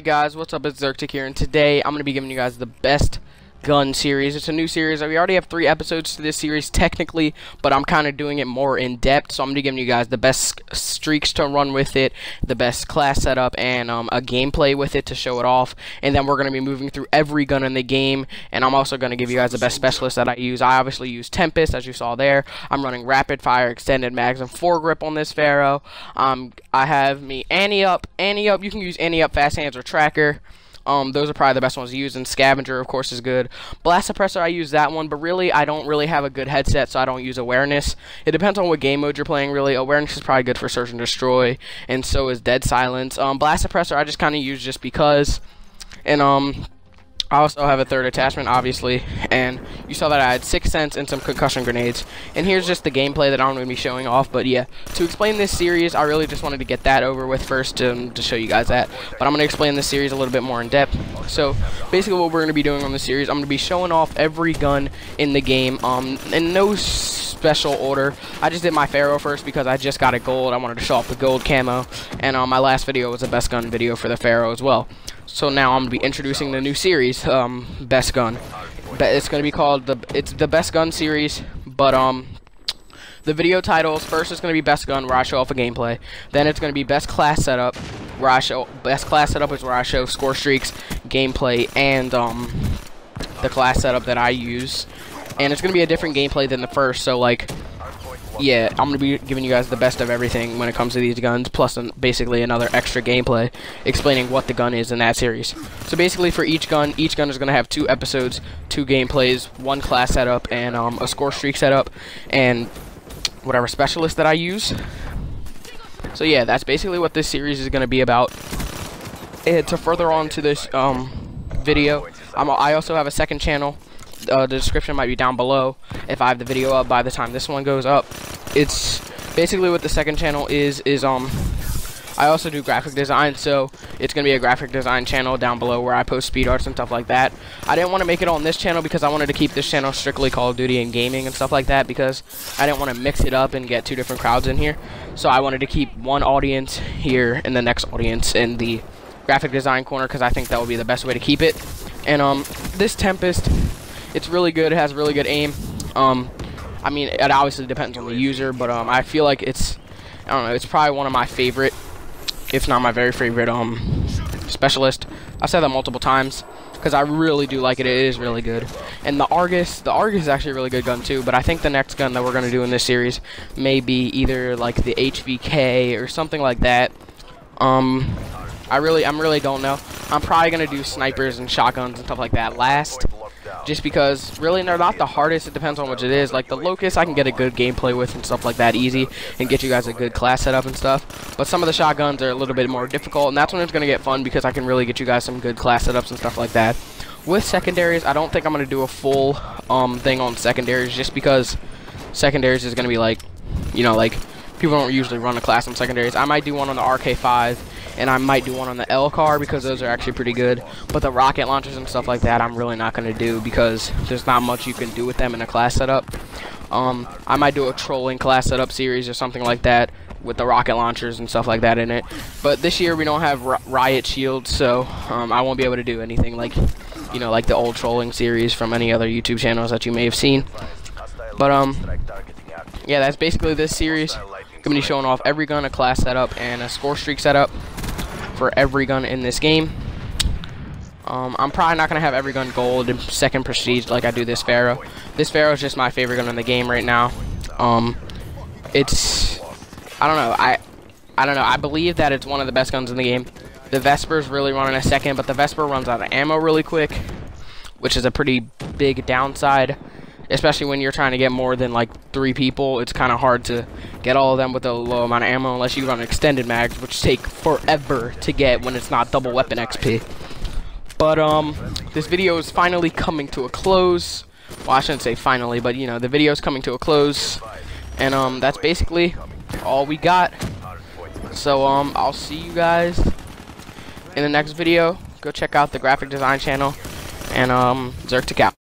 Hi guys, what's up? It's Zerktic here, and today I'm going to be giving you guys the best gun series. It's a new series. We already have 3 episodes to this series technically, but I'm kind of doing it more in depth, so I'm going to be giving you guys the best streaks to run with it, the best class setup, and a gameplay with it to show it off. And then we're going to be moving through every gun in the game, and I'm also going to give you guys the best specialist that I use. I obviously use Tempest, as you saw there. I'm running rapid fire, extended mags, and foregrip on this Pharo. I have me Ante Up. You can use Ante Up, Fast Hands, or Tracker. Those are probably the best ones to use, and Scavenger, of course, is good. Blast Suppressor, I use that one, but really, I don't really have a good headset, so I don't use Awareness. It depends on what game mode you're playing, really. Awareness is probably good for Search and Destroy, and so is Dead Silence. Blast Suppressor, I just kind of use just because, and, I also have a third attachment, obviously, and you saw that I had 6 cents and some concussion grenades. And here's just the gameplay that I'm going to be showing off, but yeah, to explain this series, I really just wanted to get that over with first to show you guys that, but I'm going to explain this series a little bit more in depth. So basically what we're going to be doing on this series, I'm going to be showing off every gun in the game in no special order. I just did my Pharo first because I just got a gold. I wanted to show off the gold camo, and my last video was the best gun video for the Pharo as well. So now I'm going to be introducing the new series, Best Gun. It's going to be called, it's the Best Gun series, but the video titles, first it's going to be Best Gun, where I show off a gameplay. Then it's going to be Best Class Setup, where I show, Best Class Setup is where I show score streaks, gameplay, and the class setup that I use. And it's going to be a different gameplay than the first, so like, yeah, I'm going to be giving you guys the best of everything when it comes to these guns, plus basically another extra gameplay explaining what the gun is in that series. So basically for each gun is going to have 2 episodes, 2 gameplays, 1 class setup, and a score streak setup, and whatever specialist that I use. So yeah, that's basically what this series is going to be about. And to further on to this video, I also have a second channel. The description might be down below if I have the video up by the time this one goes up. It's basically what the second channel is I also do graphic design, so it's gonna be a graphic design channel down below where I post speed arts and stuff like that. I didn't want to make it on this channel because I wanted to keep this channel strictly Call of Duty and gaming and stuff like that, because I didn't want to mix it up and get 2 different crowds in here. So I wanted to keep one audience here and the next audience in the graphic design corner, because I think that would be the best way to keep it. And this Tempest, it's really good. It has really good aim. I mean, it obviously depends on the user, but I feel like it's, I don't know, it's probably one of my favorite, if not my very favorite, specialist. I've said that multiple times because I really do like it. It is really good. And the Argus is actually a really good gun too, but I think the next gun that we're going to do in this series may be either like the HVK or something like that. I really don't know. I'm probably going to do snipers and shotguns and stuff like that last, just because really they're not the hardest. It depends on which it is. Like the Locust, I can get a good gameplay with and stuff like that easy, and get you guys a good class setup and stuff. But some of the shotguns are a little bit more difficult, and that's when it's going to get fun, because I can really get you guys some good class setups and stuff like that. With secondaries, I don't think I'm going to do a full thing on secondaries, just because secondaries is going to be like, you know, like people don't usually run a class on secondaries. I might do one on the RK5, and I might do one on the L car, because those are actually pretty good. But the rocket launchers and stuff like that, I'm really not going to do, because there's not much you can do with them in a class setup. I might do a trolling class setup series or something like that with the rocket launchers and stuff like that in it. But this year we don't have riot shields, so I won't be able to do anything like, you know, like the old trolling series from any other YouTube channels that you may have seen. But yeah, that's basically this series. I'm going to be showing off every gun, a class setup, and a score streak setup for every gun in this game. I'm probably not going to have every gun gold and second prestige like I do this Pharo. This Pharo is just my favorite gun in the game right now. I don't know. I believe that it's one of the best guns in the game. The Vesper's really running a second, but the Vesper runs out of ammo really quick, which is a pretty big downside, especially when you're trying to get more than like 3 people. It's kind of hard to get all of them with a low amount of ammo, unless you run extended mags, which take forever to get when it's not double weapon XP. But this video is finally coming to a close. Well, I shouldn't say finally, but you know, the video is coming to a close, and that's basically all we got. So I'll see you guys in the next video. Go check out the graphic design channel, and Zerktic out.